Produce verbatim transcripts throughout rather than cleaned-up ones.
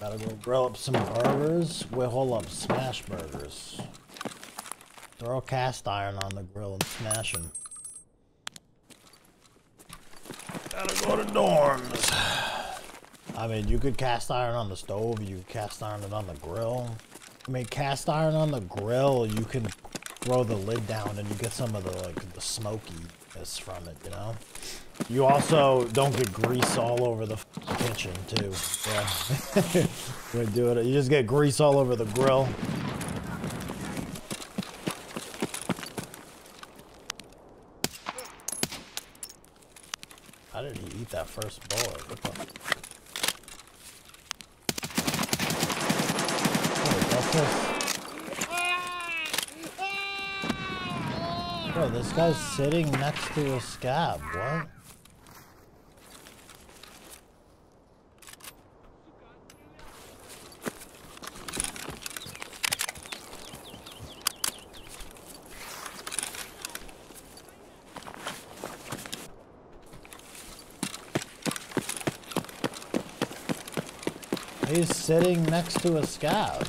Gotta go grill up some burgers. We'll hold up smash burgers. Throw cast iron on the grill and smash them. Gotta go to dorms. I mean, you could cast iron on the stove. You could cast iron it on the grill. I mean, cast iron on the grill, you can throw the lid down and you get some of the, like, the smokiness from it, you know? You also don't get grease all over the kitchen, too. Yeah. We do it. You just get grease all over the grill. How did he eat that first bullet? What the fuck? Bro, this guy's sitting next to a scab. What? He's sitting next to a scab.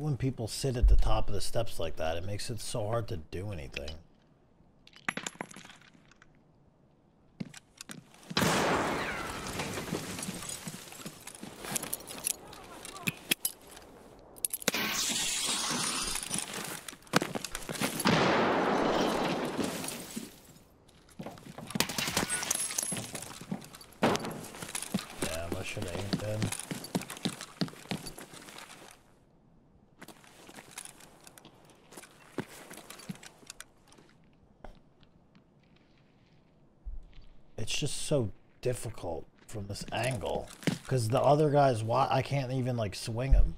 When people sit at the top of the steps like that, it makes it so hard to do anything. So difficult from this angle because the other guy's why I can't even like swing him.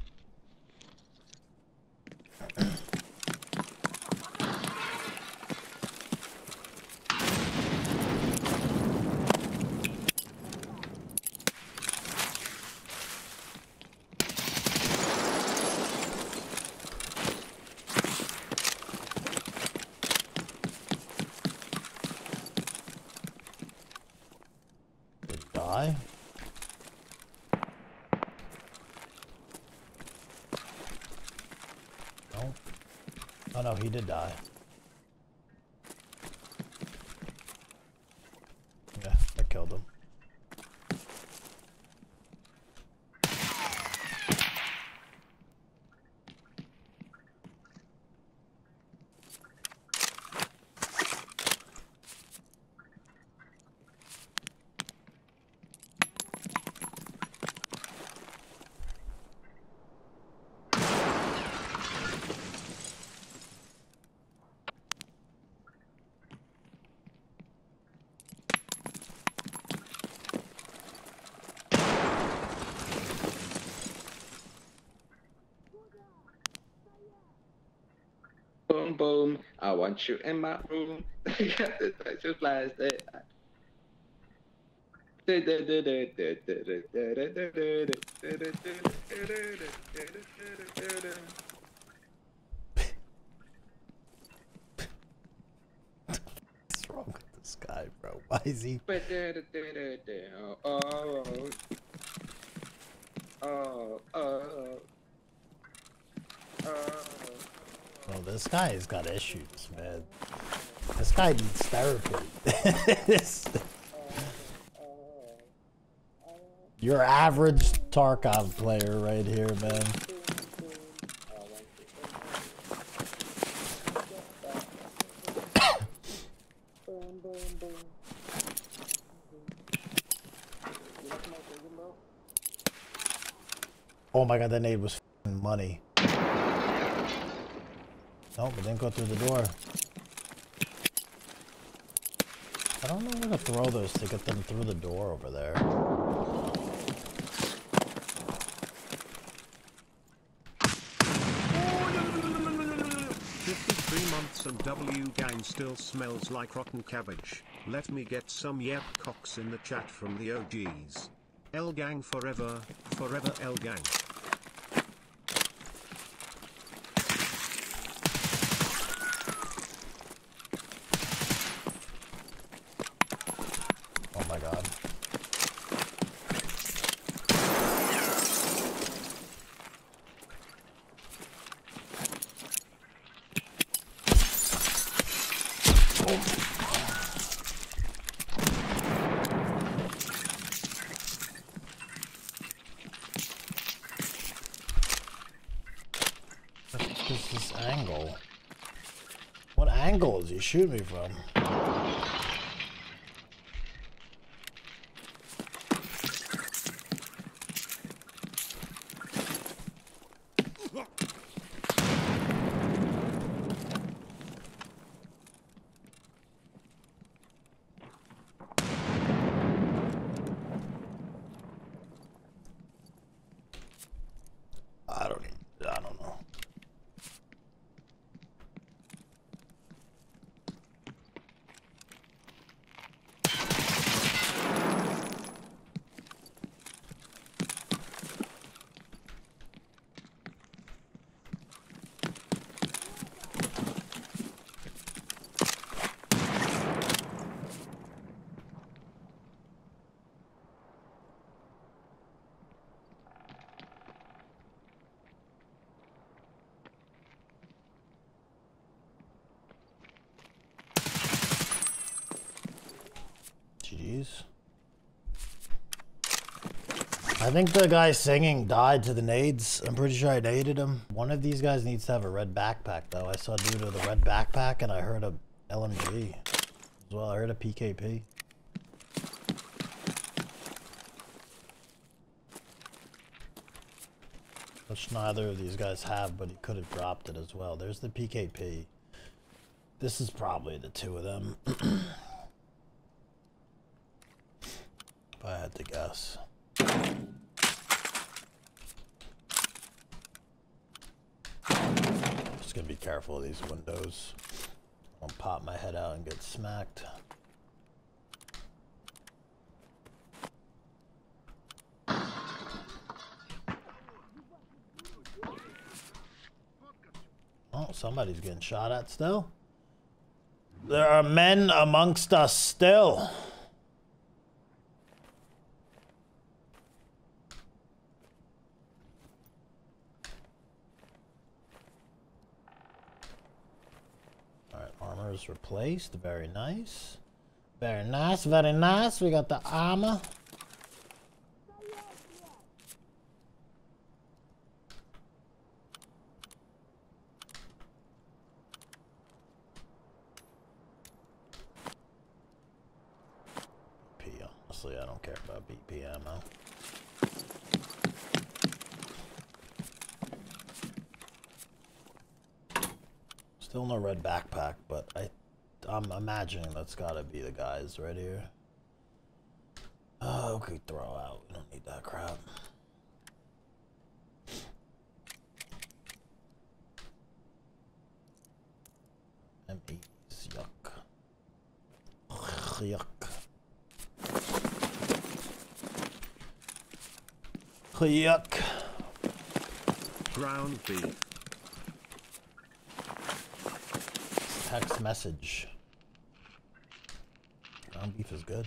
He did die. Yeah, I killed him. Boom, I want you in my room. Got the special flies that I... What's wrong with this guy, bro? Why is he... Oh, oh, oh, oh. Well, this guy's got issues, man. This guy needs therapy. this... Your average Tarkov player right here, man. Oh my god, that nade was f***ing money. Nope, it didn't go through the door. I don't know where to throw those to get them through the door over there. fifty-three months and W gang still smells like rotten cabbage. Let me get some yep cocks in the chat from the O Gs. L gang forever, forever L gang. You shoot me from. I think the guy singing died to the nades. I'm pretty sure I naded him. One of these guys needs to have a red backpack though. I saw a dude with a red backpack and I heard a L M G as well. I heard a P K P. Which neither of these guys have, but he could have dropped it as well. There's the P K P. This is probably the two of them. If I had to guess. I'm just gonna be careful of these windows. I'll pop my head out and get smacked. Oh, somebody's getting shot at still. There are men amongst us still. Replaced. Very nice. Very nice. Very nice. We got the armor. B P, honestly, I don't care about B P ammo. Still no red backpack, but I, I'm imagining that's gotta be the guys right here. Oh, okay, throw out. We don't need that crap. M E S yuck. Yuck. Yuck. Ground beef. Text message. Ground beef is good.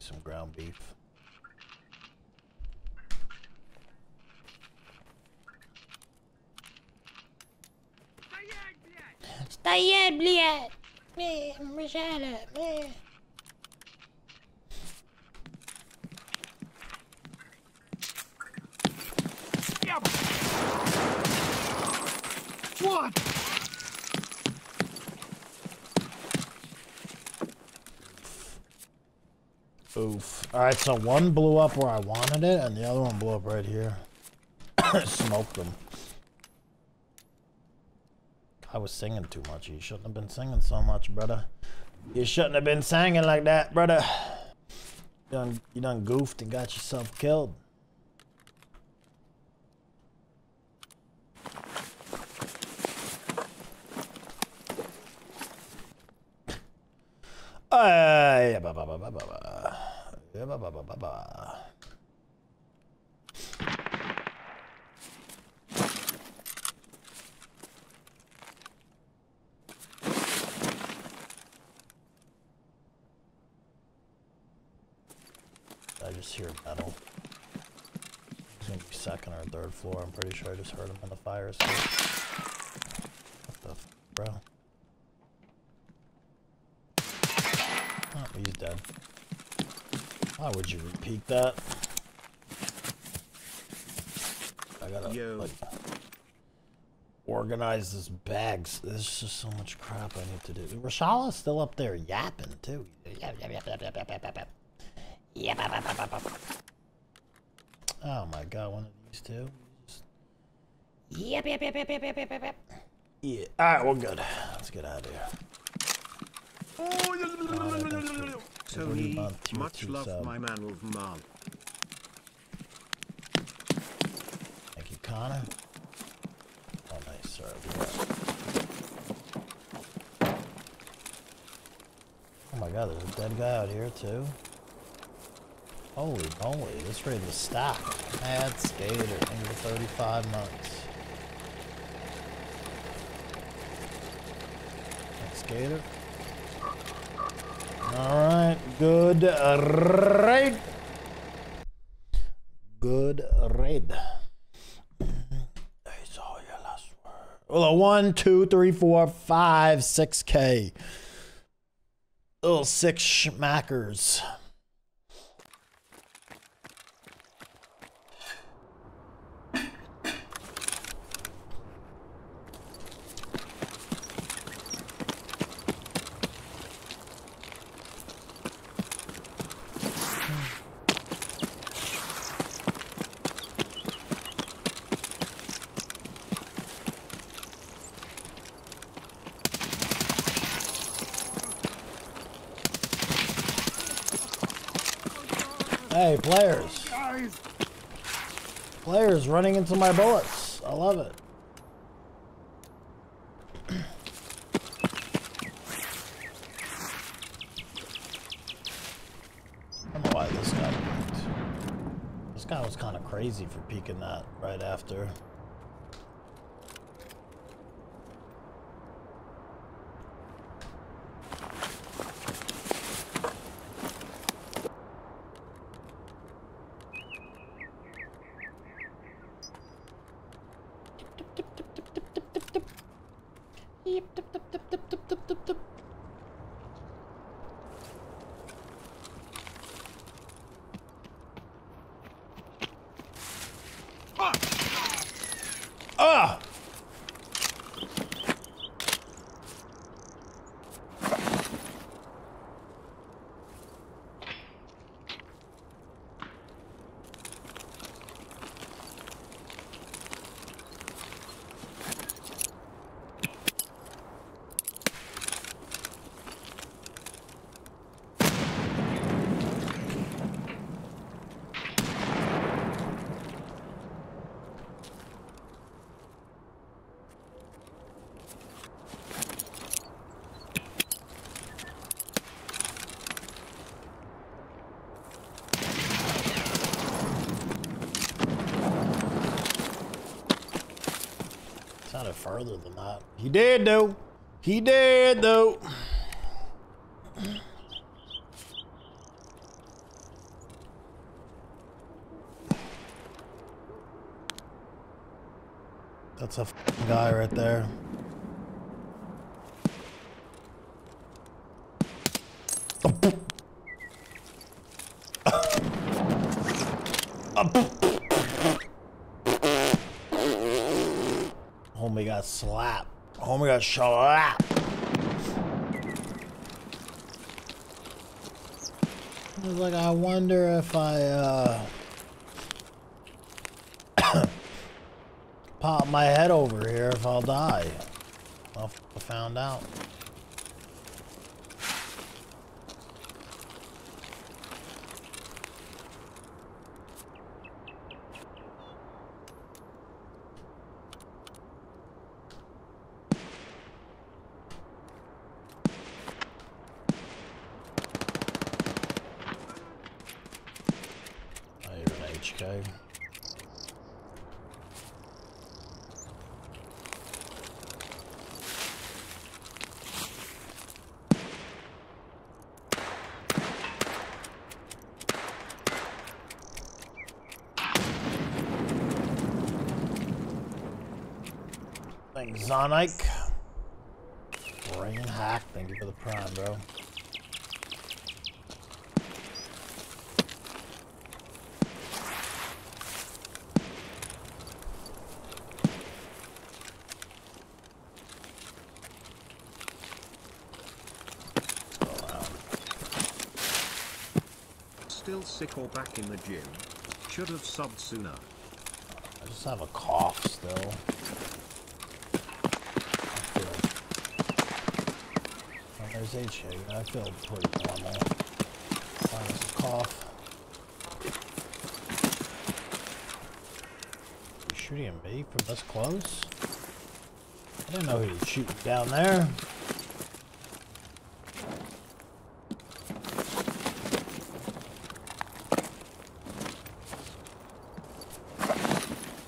Some ground beef. طيب لي مش عارف. What? Oof. Alright, so one blew up where I wanted it, and the other one blew up right here. Smoked them. I was singing too much. You shouldn't have been singing so much, brother. You shouldn't have been singing like that, brother. You done, you done goofed and got yourself killed. Uh, yeah, ba, ba, ba, ba, ba, ba. Yeah, ba, ba, ba, ba, ba. I just hear metal. It's gonna be second or third floor. I'm pretty sure I just heard him in the fire escape. What the f, bro? Oh, he's dead. Why would you repeat that? I gotta, Yo. like, organize this bags. There's just so much crap I need to do. Rashala's still up there yapping, too. Yap, yap, yap, yap, yap, yap, yap, yap. Yap, yap, yap, yap, yap. Oh my god, one of these two. Just... Yep, yep, yep, yep, yep, yep, yep, yep. Yeah, alright, we're good. Let's get out of here. Oh, yeah, yeah, yeah, yeah, yeah, yeah, yeah. Tony, much love, sub. My man of mom. Thank you, Connor. Oh, nice, sir. Oh my god, there's a dead guy out here, too. Holy moly, this raid was stopped. Mad skater into thirty-five months. Mad skater. Alright, good raid. Good raid. That's all your last word. Well, one, two, three, four, five, six K. Little six schmackers. Hey, players. Players running into my bullets. I love it. I don't know why this guy worked. This guy was kind of crazy for peeking that right after. Further than that. He did though. He did though. That's a f***ing guy right there. Homie got slapped. Homie got slapped. I was like, I wonder if I uh, pop my head over here if I'll die. I found out. Thanks, Zonic. Brain hack, thank you for the prime, bro. Still sick or back in the gym? Should have subbed sooner. I just have a cough still. There's a shake. I feel pretty normal. Minus a cough. You shooting at me from this close? I didn't know who was shooting down there.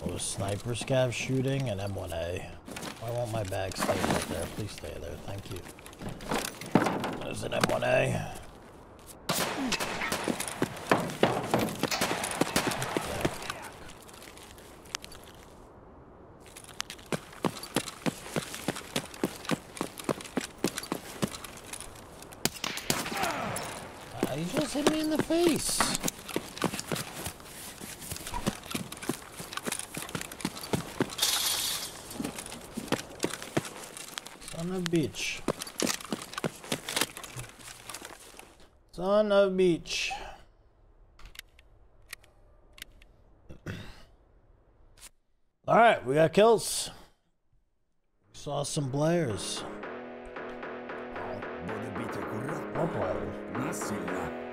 Well, sniper scav shooting and M one A. I want my bag staying right there. Please stay there. Thank you. There's an M one A. Ah, he just hit me in the face. Son of a bitch. On a beach. All right, we got kills. Saw some players. More players.